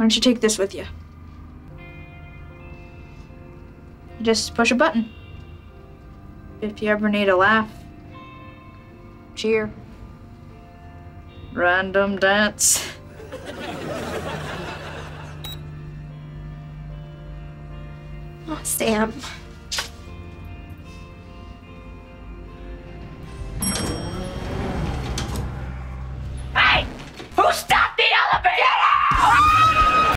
Why don't you take this with you? You just push a button. If you ever need a laugh, cheer, random dance. Oh, Sam.